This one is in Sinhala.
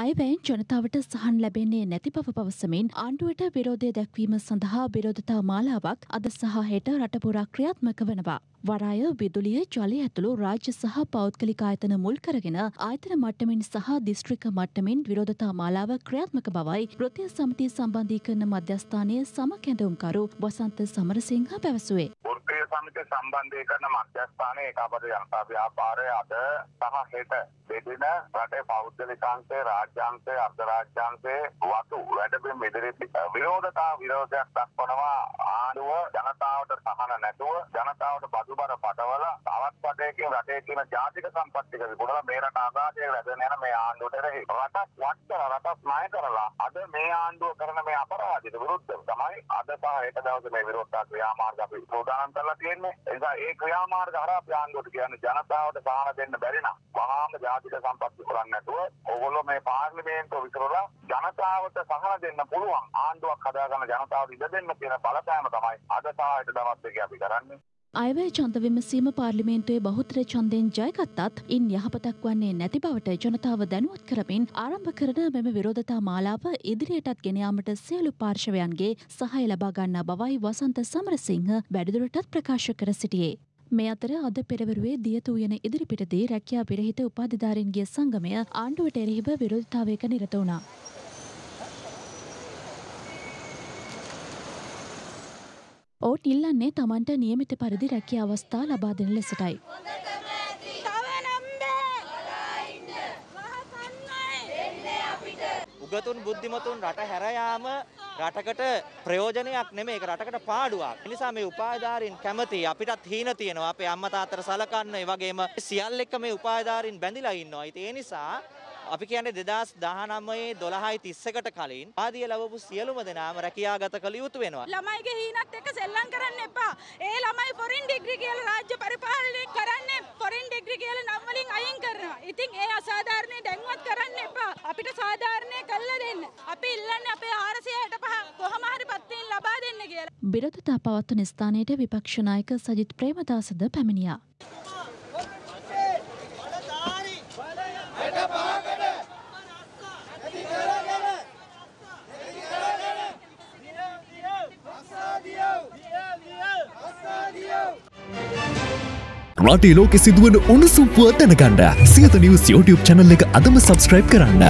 අයවැයෙන් ජනතාවට සහන් ලැබෙන්නේ නැති බව පවසමින් ආණ්ඩුවට විරෝධය දැක්වීම සඳහා විරෝධතා මාලාවක් අද සහ හෙට රට පුරා ක්‍රියාත්මක වෙනවා. වරාය, විදුලිය, ජලය ඇතුළු රාජ්‍ය සහ පෞද්ගලික ආයතන මුල් කරගෙන ආයතන මට්ටමින් සහ දිස්ත්‍රික්ක මට්ටමින් විරෝධතා මාලාව ක්‍රියාත්මක බවයි වෘත්තීය සමිතිය සම්බන්ධීකරණ මධ්‍යස්ථානයේ සමකැඳවුම්කරු වසන්ත සමරසිංහ පැවසුවේ. සමිතිය සම්බන්ධීකරණ මධ්‍යස්ථානයේ ඒකාබද්ධ ජනතා ව්‍යාපාරය අද සහ හෙට දෙදින රටේ පෞද්ගලික අංශයේ රාජ්‍ය අංශයේ අර්ධරාජ්‍ය අංශයේ වතු වැඩබිම් ඉදිරිපිට විරෝධතා විරෝධයක් දක්වනවා. ආණ්ඩුව ජනතාවට සහන නැතුව ජනතාවට බදුබර පටවලා තවත් රටයකින් රටේ තියෙන ජාතික සම්පත් ටික විකුණලා මේ රට ආගාතයට වැදෙන යන මේ ආණ්ඩුවට රටක් වත් කරලා රටක් ණය කරලා අද මේ ආණ්ඩුව කරන මේ අපරාධයට විරුද්ධව තමයි අද සහ හෙට දවසේ මේ විරෝධතා ක්‍රියාමාර්ග අපි ප්‍රෝදානම් කරලා ඒ ක්‍රියාමාර්ග හරහා ප්‍රාණ්ඩුවට කියන්නේ ජනතාවට සාහන දෙන්න බැරි නම් වහාම ජාතික සම්පත් විකුණන්න නැතුව ඕගොල්ලෝ මේ පාර්ලිමේන්තුව විතරලා ජනතාවට සාහන දෙන්න පුළුවන් ආණ්ඩුවක් හදාගන්න ජනතාවට ඉඩ දෙන්න කියන බලපෑම තමයි අද සායට දවස් දෙක අපි කරන්නේ. අයවැය ඡන්ද විමසීම පාර්ලිමේන්තුවේ බහුතර ඡන්දයෙන් ජයගත්තත් ඉන් යහපතක් වන්නේ නැති බවට ජනතාව දැනුවත් කරමින් ආරම්භ කරන මෙම විරෝධතා මාලාව ඉදිරියටත් ගෙන යාමට සියලු පාර්ශවයන්ගේ සහාය ලබා ගන්නා බවයි වසන්ත සමරසිංහ වැඩිදුරටත් ප්‍රකාශ කර සිටියේ. මේ අතර අද පෙරවරුවේ දියතු උයන ඉදිරිපිටදී රැකියා විරහිත උපාධිධාරීන්ගේ සංගමය ආණ්ඩුවට එරෙහිව විරෝධතාවයක නිරත වුණා. ඔවුන් ඉල්ලන්නේ තමන්ට නියමිත පරිදි රැකියා අවස්ථා ලබා දෙන ලෙසටයි. උගතුන් බුද්ධිමතුන් රට හැර යාම රටකට ප්‍රයෝජනයක් නෙමෙයි ඒක රටකට පාඩුවක්. ඒ නිසා මේ උපායධාරීන් කැමති අපිටත් හීන තියෙනවා. අපේ අම්මා තාත්තට සලකන්න ඒ වගේම සියල්ල එක්ක මේ උපායධාරීන් බැඳිලා ඉන්නවා. ඉතින් ඒ නිසා අපි කියන්නේ 2019 12:31ට කලින් ආදිය ලැබපු සියලුම දෙනාම රැකියාගත කළ යුතු වෙනවා. ළමයිගේ හීනත් එක්ක සෙල්ලම් කරන්න එපා. ඒ ළමයි ෆොරින් ඩිග්‍රී කියලා රාජ්‍ය පරිපාලනය කරන්නේ ෆොරින් ඩිග්‍රී කියලා නම් වලින් අයින් කරනවා. ඉතින් ඒ අසාධාරණේ දැන්වත් කරන්න එපා. අපිට සාධාරණේ කළා දෙන්න. අපි ඉල්ලන්නේ අපේ විරෝධතා පවත්වන ස්ථානයට විපක්ෂ නායක සජිත් ප්‍රේමදාසද පැමිණියා. රටේ ලෝකෙ සිදුවන උණුසුම් පුවත් දැනගන්න සියත නිවුස් YouTube channel එක අදම subscribe කරන්න.